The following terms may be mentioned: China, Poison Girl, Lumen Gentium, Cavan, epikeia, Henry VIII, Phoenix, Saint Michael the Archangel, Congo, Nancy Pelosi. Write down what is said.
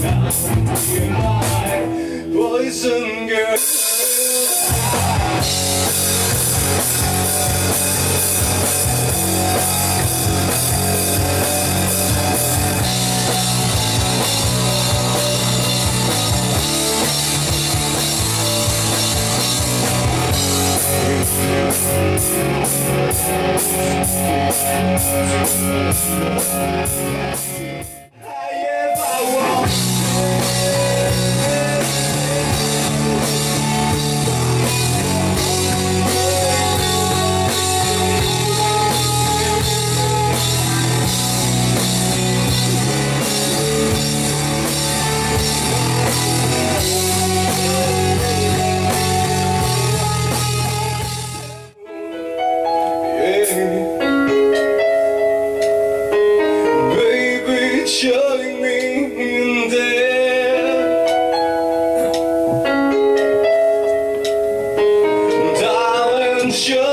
You're my poison girl. Shutting me in there, darling.